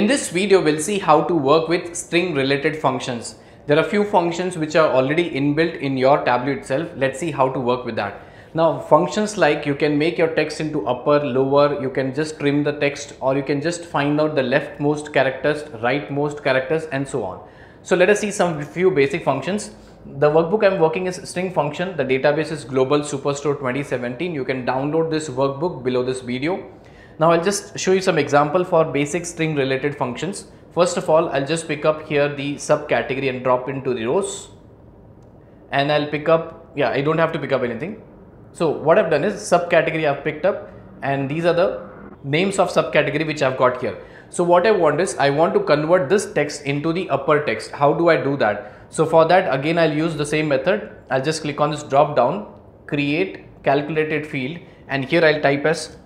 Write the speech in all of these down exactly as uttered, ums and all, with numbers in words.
In this video, we'll see how to work with string related functions. There are few functions which are already inbuilt in your Tableau itself. Let's see how to work with that. Now, functions like you can make your text into upper, lower, you can just trim the text, or you can just find out the leftmost characters, rightmost characters, and so on. So let us see some few basic functions. The workbook I'm working is string function. The database is Global Superstore twenty seventeen. You can download this workbook below this video. Now I'll just show you some example for basic string related functions. First of all, I'll just pick up here the subcategory and drop into the rows, and I'll pick up, yeah, I don't have to pick up anything. So what I've done is subcategory I've picked up, and these are the names of subcategory which I've got here. So what I want is I want to convert this text into the upper text. How do I do that? So for that, again, I'll use the same method. I'll just click on this drop down, create calculated field, and here I'll type as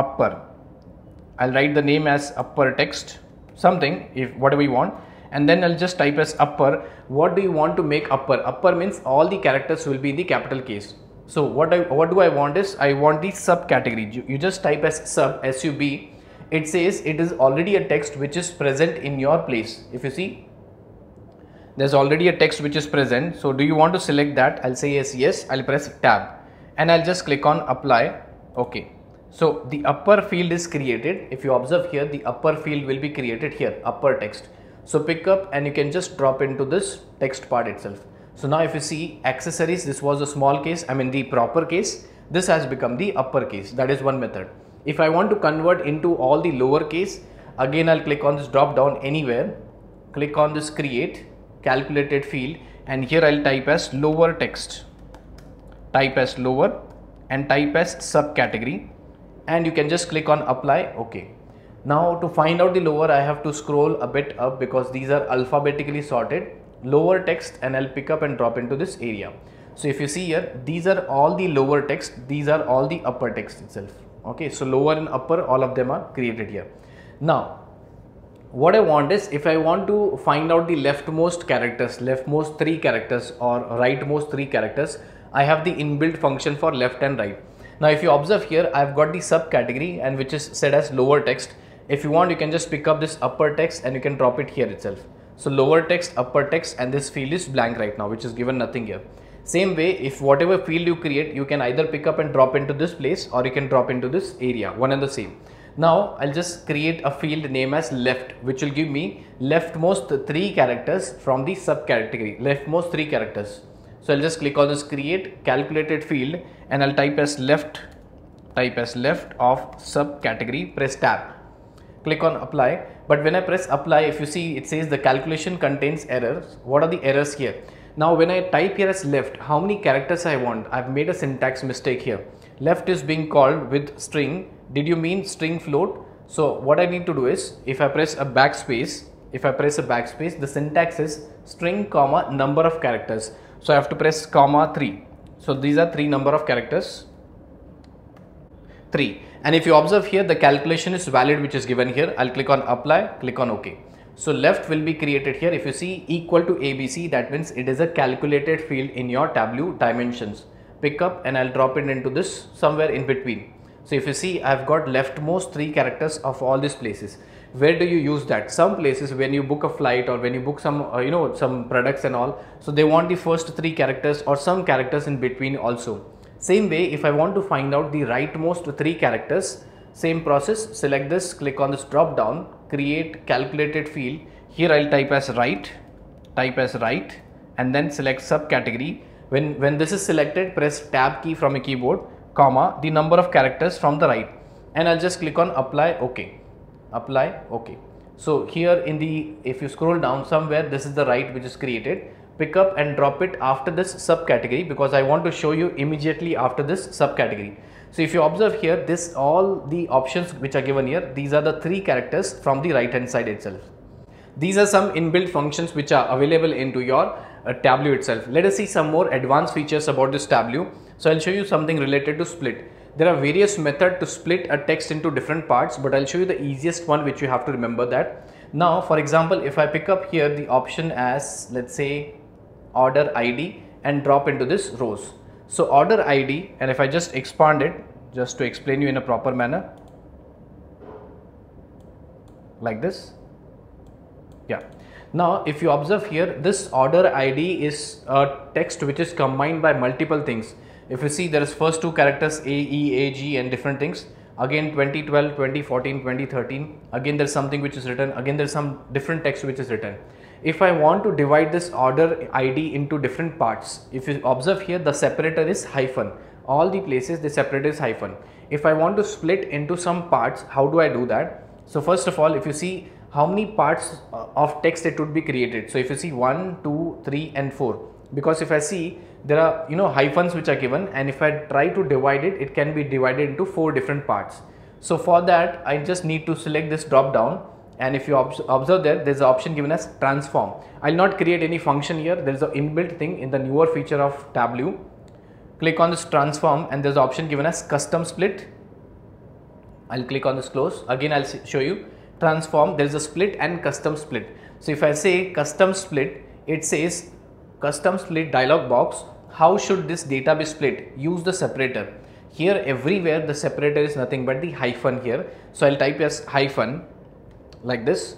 upper. I'll write the name as upper text, something, if whatever you want, and then I'll just type as upper. What do you want to make upper? Upper means all the characters will be in the capital case. So what I what do I want is I want the subcategory. You, you just type as sub, S U B. It says it is already a text which is present in your place. If you see, there's already a text which is present. So do you want to select that? I'll say yes, yes. I'll press tab and I'll just click on apply. Okay. So the upper field is created. If you observe here, the upper field will be created here, upper text. So pick up and you can just drop into this text part itself. So now if you see accessories, this was a small case, I mean the proper case. This has become the upper case. That is one method. If I want to convert into all the lower case, again, I'll click on this drop down anywhere, click on this create calculated field, and here I'll type as lower text, type as lower and type as subcategory. And you can just click on apply. Okay. Now to find out the lower, I have to scroll a bit up because these are alphabetically sorted. Lower text, and I'll pick up and drop into this area. So if you see here, these are all the lower text. These are all the upper text itself. Okay. So lower and upper, all of them are created here. Now, what I want is if I want to find out the leftmost characters, leftmost three characters or rightmost three characters, I have the inbuilt function for left and right. Now, if you observe here, I've got the subcategory and which is set as lower text. If you want, you can just pick up this upper text and you can drop it here itself. So lower text, upper text, and this field is blank right now, which is given nothing here. Same way, if whatever field you create, you can either pick up and drop into this place or you can drop into this area, one and the same. Now I'll just create a field name as left, which will give me leftmost three characters from the subcategory, leftmost three characters. So I'll just click on this create calculated field and I'll type as left, type as left of subcategory, press tab, click on apply. But when I press apply, if you see, it says the calculation contains errors. What are the errors here? Now, when I type here as left, how many characters I want? I've made a syntax mistake here. Left is being called with string. Did you mean string float? So what I need to do is if I press a backspace, if I press a backspace, the syntax is string comma number of characters. So I have to press comma three. So these are three number of characters, three. And if you observe here, the calculation is valid, which is given here. I'll click on apply, click on OK. So left will be created here. If you see equal to A B C, that means it is a calculated field in your Tableau dimensions. Pick up and I'll drop it into this somewhere in between. So if you see, I've got leftmost three characters of all these places. Where do you use that? Some places when you book a flight or when you book some, uh, you know, some products and all. So they want the first three characters or some characters in between also. Same way, if I want to find out the rightmost three characters, same process, select this, click on this drop down, create calculated field. Here I'll type as right, type as right, and then select subcategory. When, when this is selected, press tab key from a keyboard, comma, the number of characters from the right. And I'll just click on apply, okay. Apply, okay. So here in the, if you scroll down somewhere, this is the right which is created. Pick up and drop it after this subcategory because I want to show you immediately after this subcategory. So if you observe here, this all the options which are given here, these are the three characters from the right hand side itself. These are some inbuilt functions which are available into your uh, Tableau itself. Let us see some more advanced features about this Tableau. So I'll show you something related to split. There are various methods to split a text into different parts, but I'll show you the easiest one which you have to remember that. Now, for example, if I pick up here the option as, let's say, order I D and drop into this rows. So order I D, and if I just expand it, just to explain you in a proper manner. like this. Yeah. Now, if you observe here, this order I D is a text which is combined by multiple things. If you see, there is first two characters A, E, A, G and different things. Again, twenty twelve, twenty fourteen, twenty thirteen. Again, there's something which is written. Again, there's some different text which is written. If I want to divide this order I D into different parts, if you observe here, the separator is hyphen. All the places the separator is hyphen. If I want to split into some parts, how do I do that? So first of all, if you see how many parts of text it would be created. So if you see one, two, three and four, because if I see there are, you know, hyphens which are given, and if I try to divide it, it can be divided into four different parts. So for that, I just need to select this drop down. And if you ob observe there, there's an option given as transform. I'll not create any function here. There's an inbuilt thing in the newer feature of Tableau. Click on this transform, and there's an option given as custom split. I'll click on this close. Again, I'll show you transform. There's a split and custom split. So if I say custom split, it says custom split dialog box. How should this data be split? Use the separator. Here everywhere the separator is nothing but the hyphen here. So I'll type as hyphen like this.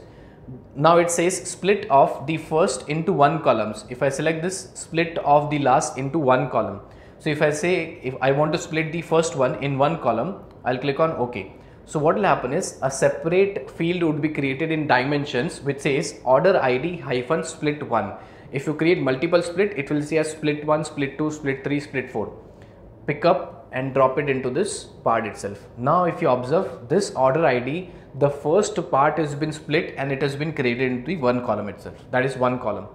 Now it says split of the first into one columns. If I select this, split of the last into one column. So if I say, if I want to split the first one in one column, I'll click on OK. So what will happen is a separate field would be created in dimensions which says order I D hyphen split one. If you create multiple split, it will say as split one, split two, split three, split four. Pick up and drop it into this part itself. Now if you observe this order I D, the first part has been split and it has been created into the one column itself. That is one column.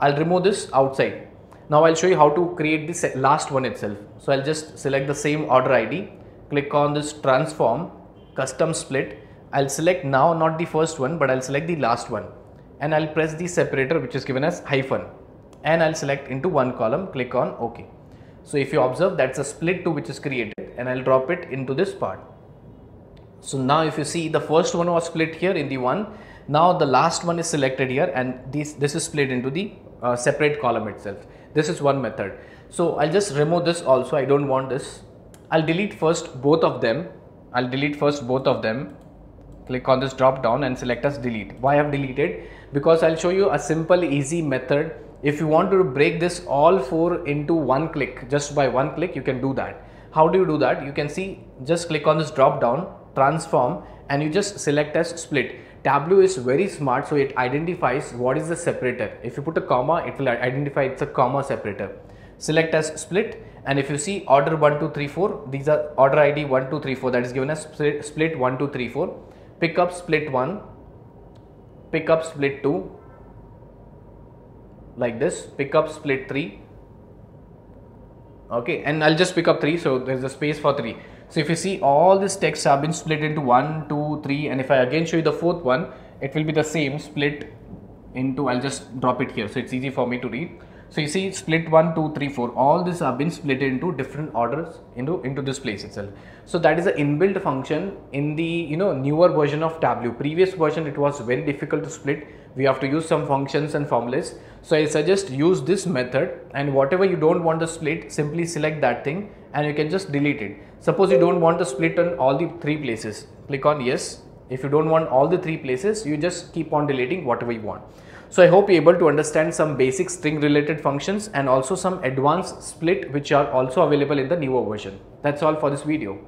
I'll remove this outside. Now I'll show you how to create this last one itself. So I'll just select the same order I D, click on this transform, custom split. I'll select now not the first one, but I'll select the last one, and I'll press the separator which is given as hyphen, and I'll select into one column, click on OK. So if you observe, that's a split two which is created, and I'll drop it into this part. So now if you see, the first one was split here in the one. Now the last one is selected here, and this, this is split into the uh, separate column itself. This is one method. So I'll just remove this also. I don't want this. I'll delete first both of them. I'll delete first both of them. Click on this drop down and select as delete. Why I have deleted? Because I'll show you a simple, easy method. If you want to break this all four into one click, just by one click, you can do that. How do you do that? You can see, just click on this drop down, transform, and you just select as split. Tableau is very smart, so it identifies what is the separator. If you put a comma, it will identify it's a comma separator. Select as split, and if you see order one, two, three, four, these are order I D one, two, three, four, that is given as split one, two, three, four. Pick up split one, pick up split two, like this, pick up split three, okay, and I'll just pick up three, so there's a space for three. So if you see, all these texts have been split into one, two, three, and if I again show you the fourth one, it will be the same split into, I'll just drop it here so it's easy for me to read. So you see split one, two, three, four, all these have been split into different orders into, into this place itself. So that is an inbuilt function in the, you know, newer version of Tableau. Previous version, it was very difficult to split. We have to use some functions and formulas. So I suggest use this method, and whatever you don't want to split, simply select that thing and you can just delete it. Suppose you don't want to split on all the three places, click on yes. If you don't want all the three places, you just keep on deleting whatever you want. So I hope you're able to understand some basic string related functions and also some advanced split which are also available in the newer version. That's all for this video.